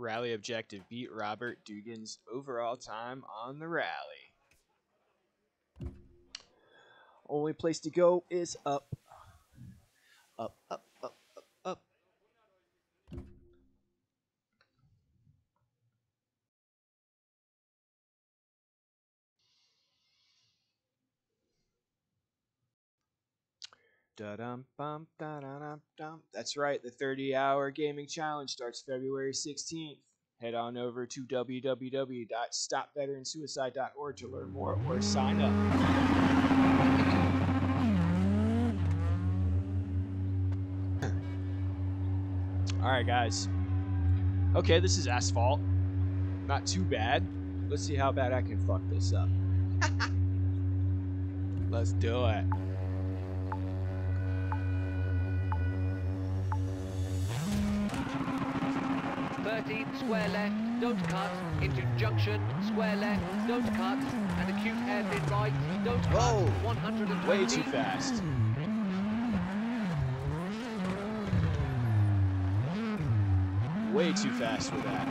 Rally objective beat Robert Dugan's overall time on the rally. Only place to go is up. Up, up, up, up, up. Da-dum-bum, da-dum-dum. That's right, the 30-hour gaming challenge starts February 16th. Head on over to www.stopveteransuicide.org to learn more or sign up. Alright, guys. Okay, this is asphalt. Not too bad. Let's see how bad I can fuck this up. Let's do it. Bertie, square left, don't cut. Into junction, square left, don't cut. And acute hairpin right, don't cut. Whoa! 120. Way too fast. Way too fast for that.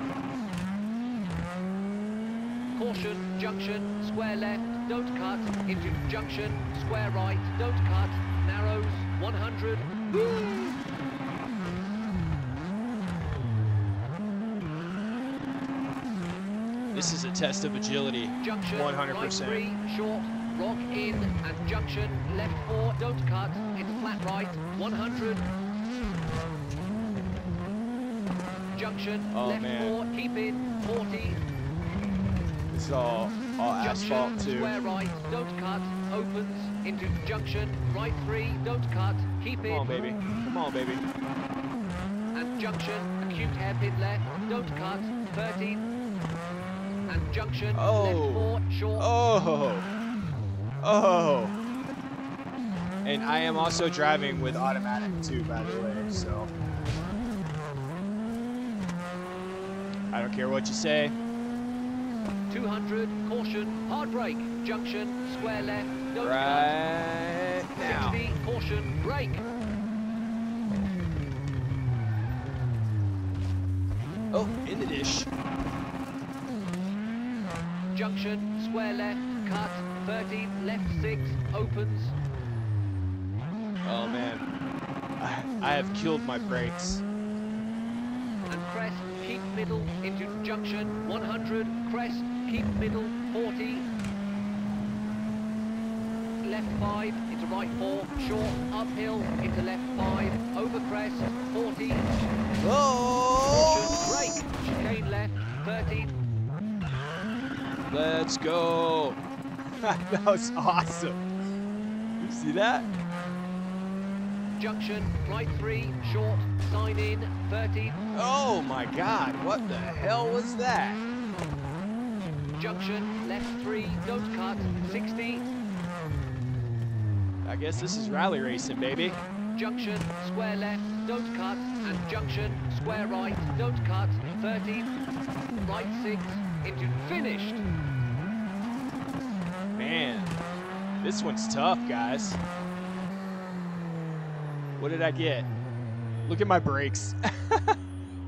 Caution, junction, square left, don't cut. Into junction, square right, don't cut. Narrows, 100. Woo! This is a test of agility. Junction, 100%. Right three, short, rock in, and junction, left four, don't cut. Into flat right, 100. Junction, left man. 4, keep in, 40. It's all asphalt too. Square right, don't cut, opens, into junction, right 3, don't cut, keep in. Come on, baby, come on, baby. And junction, acute hairpin left, don't cut, 13. And junction, left 4, short. And I am also driving with automatic too, by the way, so. I don't care what you say. 200, caution, hard brake, junction, square left, don't right cut. Now. 60, caution, brake. Oh, in the dish. Junction, square left, cut, 13, left 6, opens. Oh man, I have killed my brakes. And crest, keep middle, into junction, 100, crest, keep middle, 40. Left 5, into right 4, short, uphill, into left 5, over crest, 40. Oh! Caution, brake, chicane left, 30. Let's go! That was awesome! You see that? Junction, right 3, short, sign in, 30. Oh my god, what the hell was that? Junction, left 3, don't cut, 60. I guess this is rally racing, baby. Junction, square left, don't cut, and junction, square right, don't cut, 30. Right 6, into finished. Man, this one's tough, guys. What did I get? Look at my brakes.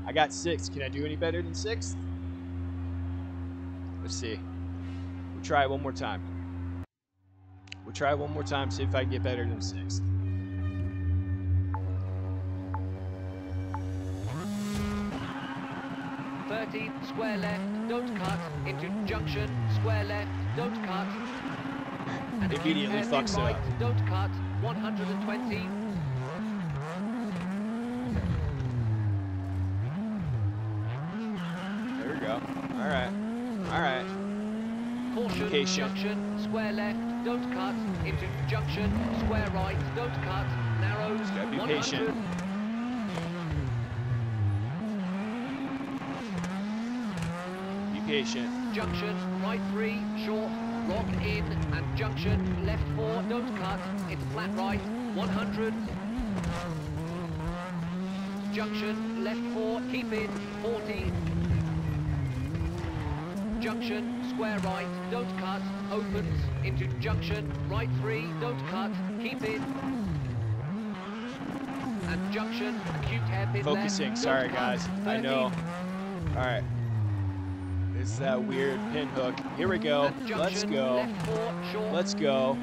I got 6. Can I do any better than 6? Let's see. We'll try it one more time. We'll try it one more time, see if I can get better than 6. Square left, don't cut. Into junction, square left, don't cut. And immediately fucks right, up. Don't cut, 120. Alright, alright. Caution, junction, square left, don't cut. Into junction, square right, don't cut. Narrows, just gotta be 100. Patient. Be patient. Junction, right 3, short, rock in, and junction, left 4, don't cut. It's flat right, 100. Junction, left 4, keep in, 40. Junction, square right, don't cut, opens, into junction, right 3, don't cut, keep in. And junction, acute hairpin left. Focusing, sorry guys, I know. All right. It's that weird pin hook. Here we go. Let's go. Let's go.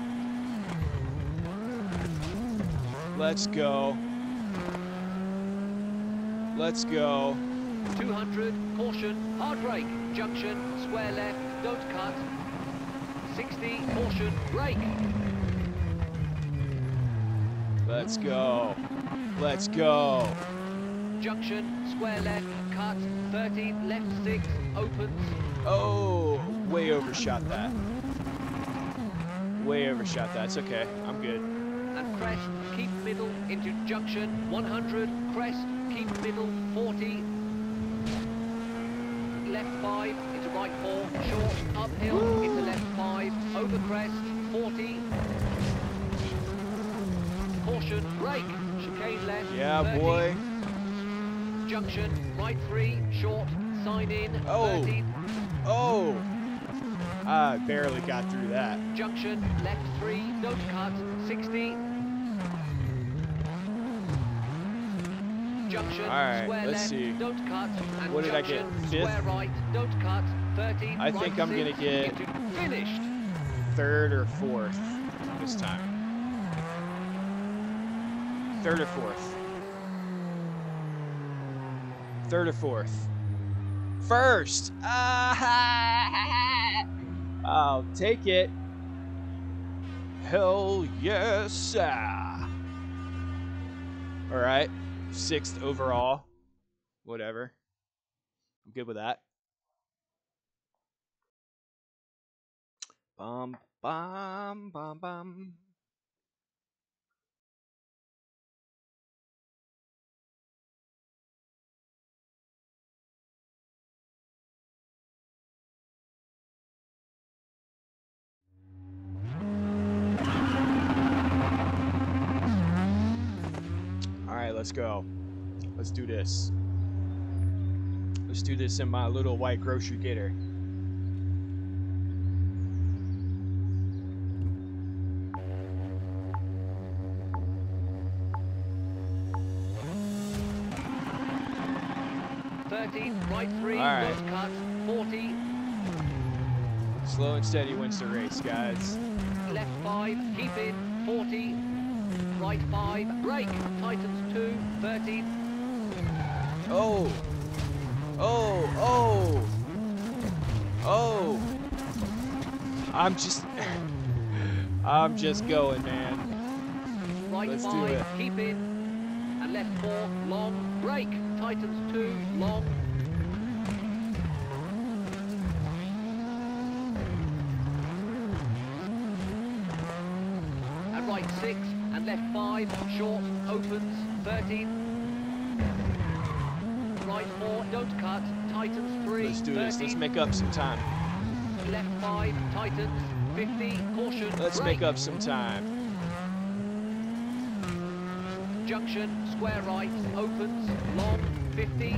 Let's go. Let's go. 200, caution, hard brake. Junction, square left, don't cut. 60, caution, brake. Let's go. Let's go. Junction, square left, cut. 30, left 6, opens. Oh, way overshot that. Way overshot that. It's okay. I'm good. And crest, keep middle into junction. 100, crest, keep middle. 40, left 5 into right 4. Short, uphill. Woo! Into left 5. Over crest, 40. Caution, brake. Chicane left. Yeah, 30. Boy. Junction, right 3, short, sign in, 30. Oh, I barely got through that. Junction, left 3, don't cut, 60. Junction, all right, square let's left, see. Don't cut, and what did I get? Fifth? Square right, don't cut, 30, I think right I'm going to get finished. Third or fourth this time. Third or fourth. Third or fourth. First. I'll take it. Hell yes. All right. Sixth overall. Whatever. I'm good with that. Bum, bum, bum, bum. Alright, let's go. Let's do this. Let's do this in my little white grocery getter. Right. Cut, 40. Slow and steady wins the race, guys. Left 5, keep it, 40. Right 5, brake, tightens 2, 30. Oh, oh, oh, oh. I'm just going, man. Right Let's 5, do it. Keep it, and left 4, long, brake, tightens 2, long. And right 6, and left 5, short, opens, 30. Right 4, don't cut, tightens 3, Let's do 30. This, let's make up some time. Left 5, tightens, 50, caution, Let's brake. Make up some time. Junction, square right, opens, long, 50.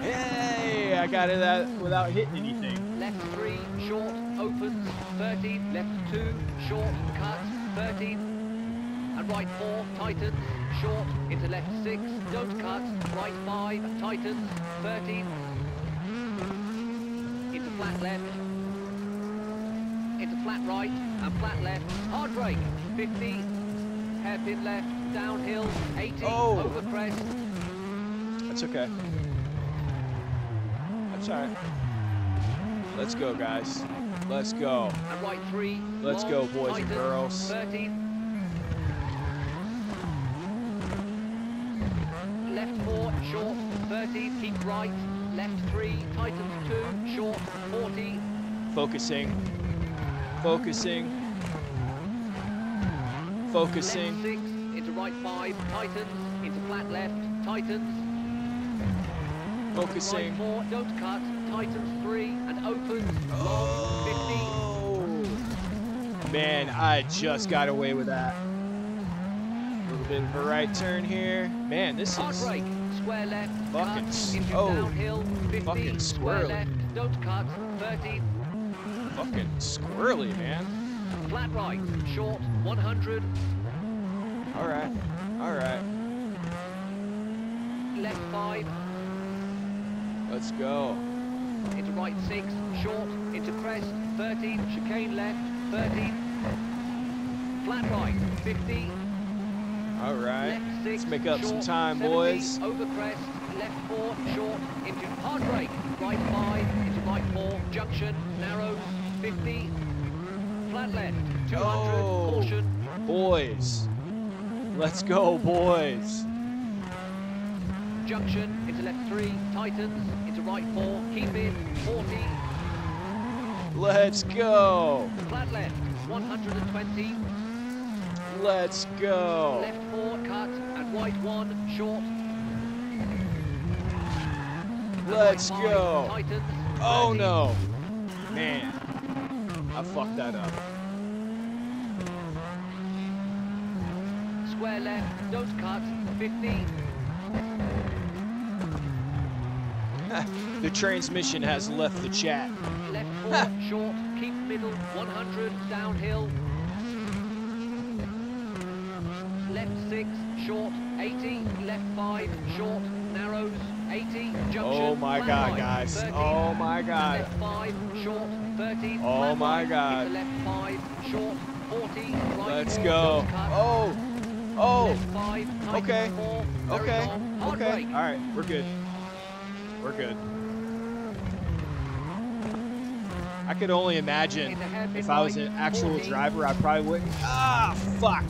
Hey, I got it without hitting anything. Left 3, short, opens, 30, left 2, short, cut, 30, and right 4, tightens, short, into left 6, don't cut, right 5, tightens, 30, into flat left, into flat right, and flat left, hard brake, 50, hairpin left, downhill, 80, oh. Over crest. That's okay. That's all right. Let's go, guys. Let's go. And right 3. Let's long, go, boys and girls. 30. Left 4, short, 30. Keep right. Left 3, tightens 2, short, 40. Focusing. Focusing. Focusing. Left 6, into right 5, tightens. Into flat left, tightens. Focusing. Right 4, don't cut. Tightens 3 and opens. Oh. 50. Man, I just got away with that. A little bit of a right turn here. Man, this hard is break. Square left. Fucking cut. Into downhill. 50. Fucking squirrely. Square left. Don't cut. 30. Fucking squirrely, man. Flat right. Short. 100. All right. All right. left 5. Let's go. Into right 6, short, into crest, 13, chicane left, 13. Flat right, 50. All right, left 6, let's make up short, some time, 70, boys. Over crest, left 4, short, into hard brake, right 5, into right 4, junction, narrows, 50. Flat left, 200, caution. Boys, let's go, boys. Junction, into left 3, tightens, into right 4, keep in, 40. Let's go. Flat left, 120. Let's go. Left 4, cut, and right 1, short. Let's right go. Five, tightens, oh no. Man, I fucked that up. Square left, don't cut, 50. The transmission has left the chat. Left 4, short, keep middle, 100, downhill. Left 6, short, 80, left 5, short, narrows, 80, junction. Oh my god, guys. 13, oh my god. Left 5, short, 13. Oh my god. Left 5, short, 40. Right let's go. Oh. Oh. Left 5, okay. 4, okay. Okay. All right, we're good. We're good. I could only imagine if I was an actual driver, I probably wouldn't. Ah, fuck.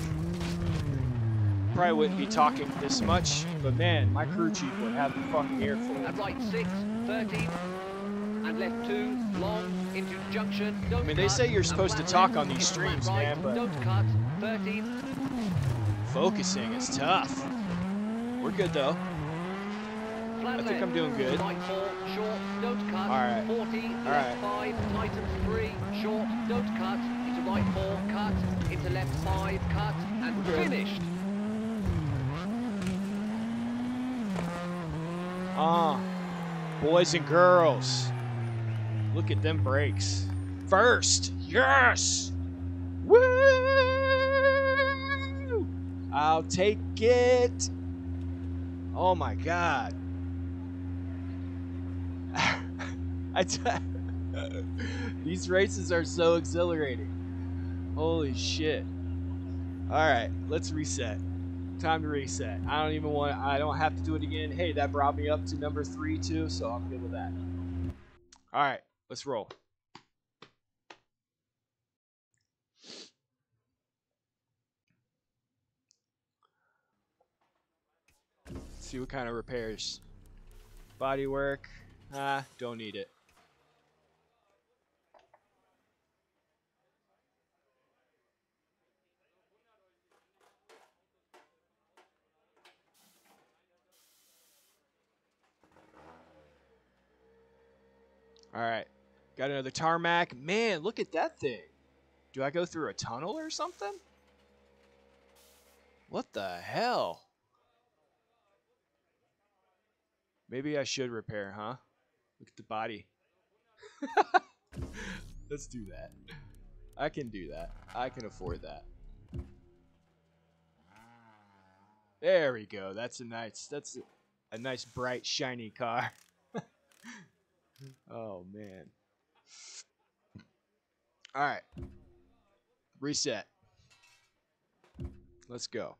Probably wouldn't be talking this much, but man, my crew chief would have the fucking earful. At right 6, 13, and left 2, long, into junction. I mean, they say you're supposed to talk on these streams, man, but focusing is tough. We're good though. I think I'm doing good. Right 4, short, don't cut. All right. 40, left 5, tightens 3, short, don't cut. Into right 4, cut. Into left 5, cut. And finished. Ah, boys and girls. Look at them brakes. First. Yes. Woo! I'll take it. Oh, my God. These races are so exhilarating. Holy shit. All right, let's reset. Time to reset. I don't even want to, I don't have to do it again. Hey, that brought me up to number 3 too, so I'm good with that. All right, let's roll. Let's see what kind of repairs. Body work. Ah, don't need it. All right, got another tarmac. Man, look at that thing. Do I go through a tunnel or something? What the hell? Maybe I should repair, huh? Look at the body. Let's do that. I can do that. I can afford that. There we go. That's a nice bright shiny car. Oh man. All right. Reset. Let's go.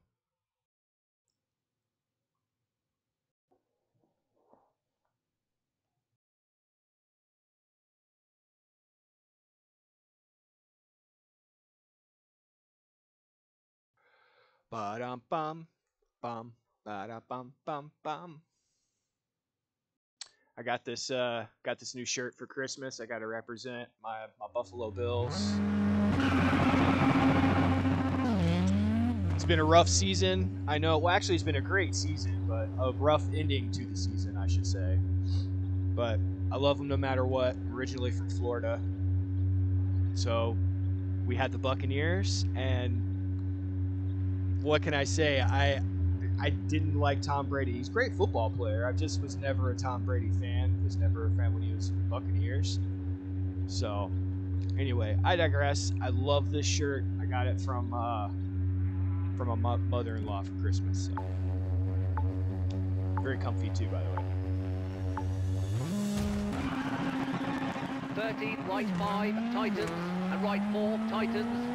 Ba-dum bum bum ba-dum bum bum bum. I got this new shirt for Christmas. I gotta represent my Buffalo Bills. It's been a rough season. I know, well actually it's been a great season, but a rough ending to the season, I should say. But I love them no matter what. Originally from Florida. So we had the Buccaneers, and what can I say? I didn't like Tom Brady. He's a great football player. I just was never a Tom Brady fan. Was never a fan when he was with the Buccaneers. So, anyway, I digress. I love this shirt. I got it from a mother-in-law for Christmas. So. Very comfy too, by the way. 13, right 5, Titans, and right 4, Titans.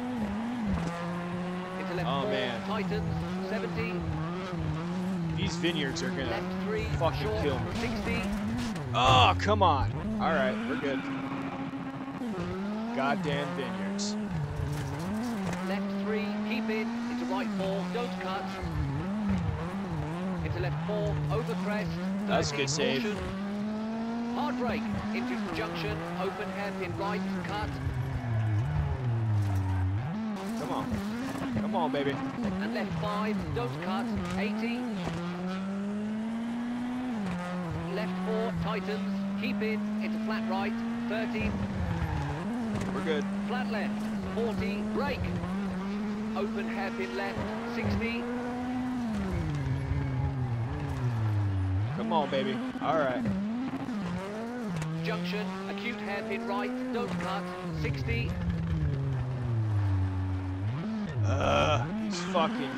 Into left 4, man. Titans, 70. These vineyards are gonna left 3, fucking short, kill me. 60. Oh, come on. All right, we're good. Goddamn vineyards. Left 3, keep in, into right 4, don't cut. Into left 4, over crest. That's a good save. Caution. Hard break into junction, open hairpin right, cut. Come on. Come on, baby. And left 5, don't cut, 80. Left 4, Titans, keep in, into flat right, 30. We're good. Flat left, 40, break. Open hairpin left, 60. Come on, baby. All right. Junction, acute hairpin right, don't cut, 60. He's fucking...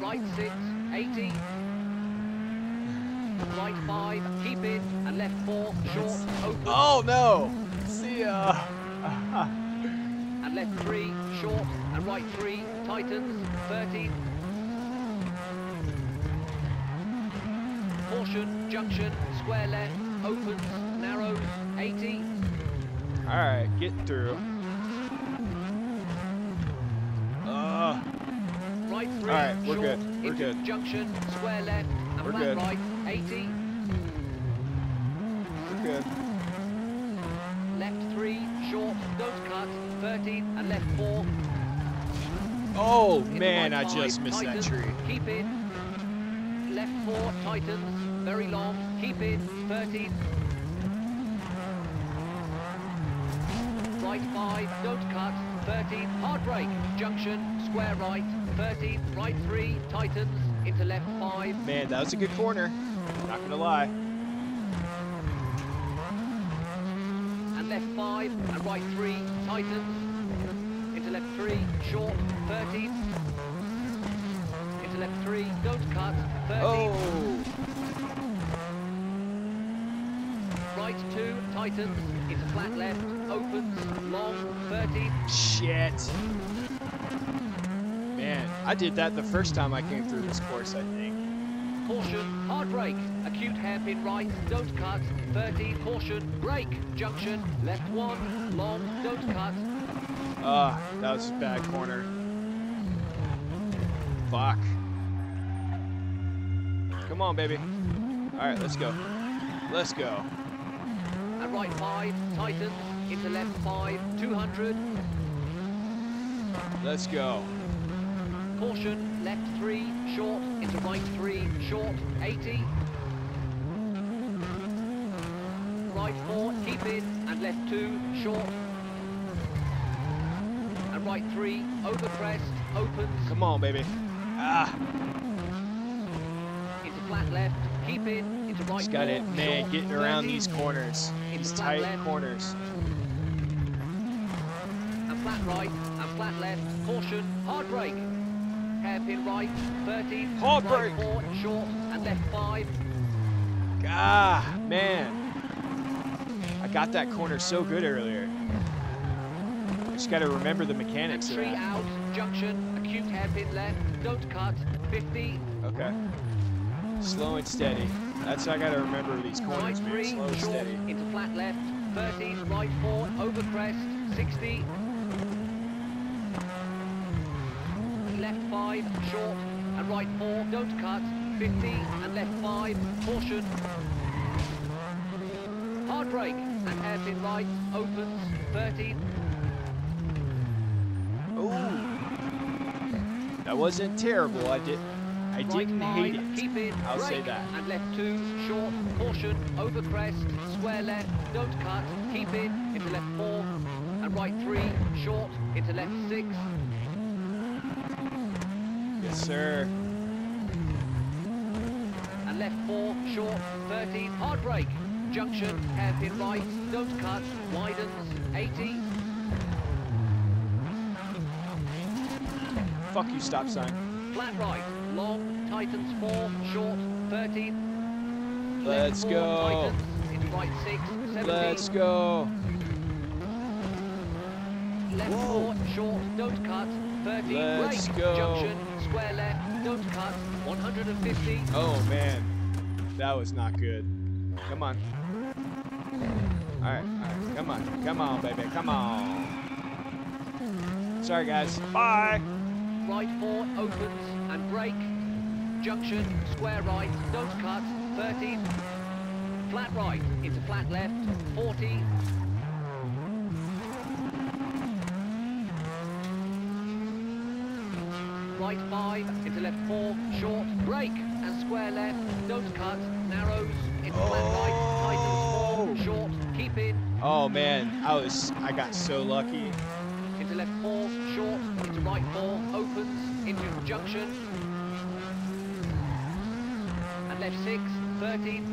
Right 6, 80. Right 5, keep in, and left 4, short, open. Oh no! See ya! And left 3, short, and right 3, Titans, 30. Caution, junction, square left, opens, narrows, 80. Alright, get through. Right 3, alright, we're short, good. We're good. Junction, square left, and we're flat right, 80. We're good. Left 3, short, don't cut, 30, and left 4. Oh, man, I just missed that tree. Keep it. Left 4, Titans. Very long, keep in, 30. Right 5, don't cut, 30. Hard break, junction, square right, 30. Right 3, Titans, into left 5. Man, that was a good corner, not gonna lie. And left 5, and right 3, Titans. Into left 3, short, 30. Into left 3, don't cut, 30. Oh! Right 2, Titans, into flat left, opens, long, 30. Shit. Man, I did that the first time I came through this course, I think. Caution, hard break, acute hairpin right, don't cut, 30, caution, break, junction, left 1, long, don't cut. That was a bad corner. Fuck. Come on, baby. All right, let's go. Let's go. And right 5, Titans, into left 5, 200. Let's go. Caution, left 3, short, into right 3, short, 80. Right 4, keep in, and left 2, short. And right 3, over crest, opens. Come on, baby. Ah. Into flat left, keep in. Right just got it, man, short, getting around 30. These corners, these tight left. Corners. And flat right, and flat left, caution, hard break. Hairpin right, 30, hard right break. 4, short, and left 5. Ah, man. I got that corner so good earlier. Just got to remember the mechanics of that. Tree out, junction, acute hairpin left, don't cut, 50. Okay. Slow and steady. That's how I gotta remember these corners, right 3, man. Slow and short, steady. Into flat left, 30, right 4, over crest, 60. Left 5, short, and right 4, don't cut, 50, and left 5, caution. Hard break, and hairpin right, opens, 30. Ooh. That wasn't terrible, I didn't hate it. Keep in, I'll break, say that. And left 2, short, caution, over crest, square left, don't cut, keep in, into left 4, and right 3, short, into left 6. Yes, sir. And left 4, short, 30, hard break, junction, hairpin right, don't cut, widens, 80. Fuck you, stop sign. Flat right. Long, Titans 4, short, 13. Let's go. Let's go. Left four, short, don't cut. 13, let's right, go. Junction, square left, don't cut. 150. Oh man, that was not good. Come on. All right, come on, baby, come on. Sorry guys, bye. Right four opens and break. Junction, square right, don't cut. 13, flat right into flat left. 40. Right five into left four, short, break, and square left, don't cut, narrows, into flat right, tightens four, short, keep in. Oh man, I got so lucky. Into left four, short, into right four, opens, into junction. And left six, 13,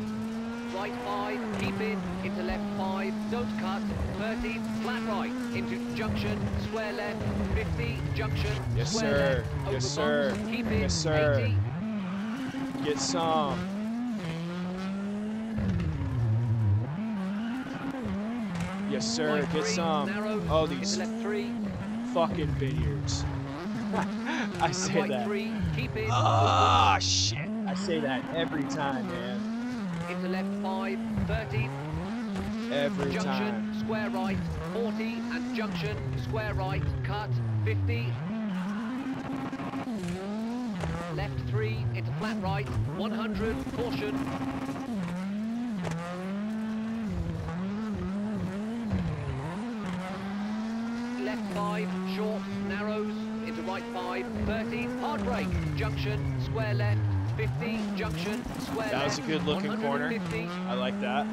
right five, keep in, into left five, don't cut, 13, flat right, into junction, square left, 50, junction, yes, square left, yes sir, box, keep in, yes sir, 80. Get some. Yes sir, right, get three, some. Narrow, oh these left three. Fucking vineyards. I say right that. Three, keep in, oh shit, I say that every time man. Into left 5, 13. Every junction, time. Square right, 40, and junction, square right, cut, 50. Left 3, into flat right, 100, caution. Left 5, short, narrows, into right 5, 30, hard break, junction, square left. 50, junction, square that was a good looking corner. I like that.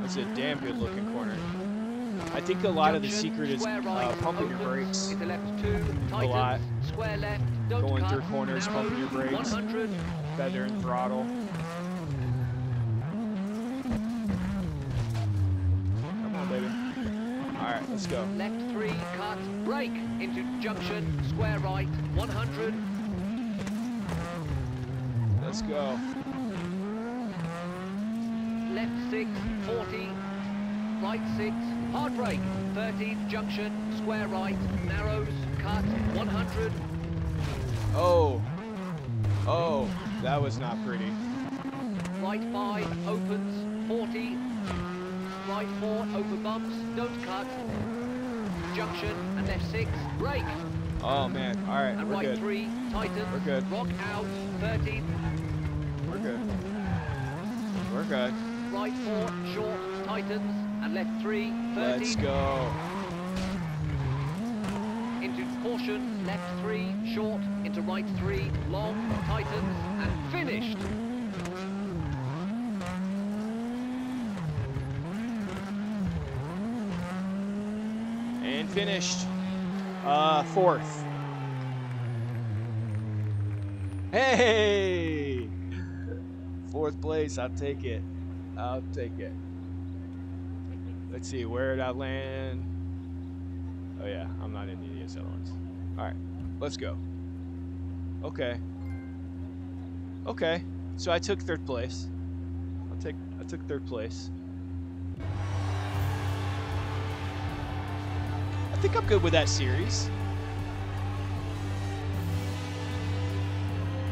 That's a damn good looking corner. I think a lot junction, of the secret is right, pumping your brakes. Left two, tightens, a lot. Square left, don't going cut, through corners, narrow, pumping your brakes. 100. Feather and throttle. Come on, baby. All right, let's go. Left three, cut, brake into junction, square right, 100. Let's go. Left 6, 40. Right 6, hard brake. 13, junction, square right, narrows, cut, 100. Oh. Oh, that was not pretty. Right 5, opens, 40. Right 4, open bumps, don't cut. Junction, and left 6, brake. Oh man, alright, we're right good. And right 3, tightens, we're good. Rock out, 13. We're good. We're good. Right 4, short, tightens, and left 3, 13. Let's go. Into caution, left 3, short, into right 3, long, tightens, and finished. And finished. Fourth. Hey! Fourth place, I'll take it. I'll take it. Let's see, where did I land? Oh yeah, I'm not in the ESL ones. Alright, let's go. Okay. Okay, so I took third place. I took third place. I think I'm good with that series.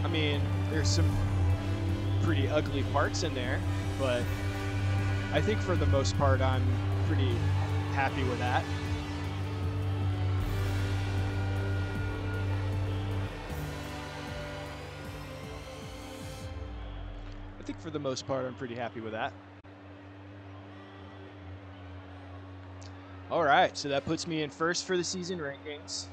I mean, there's some pretty ugly parts in there, but I think for the most part, I'm pretty happy with that. I think for the most part, I'm pretty happy with that. All right, so that puts me in first for the season rankings.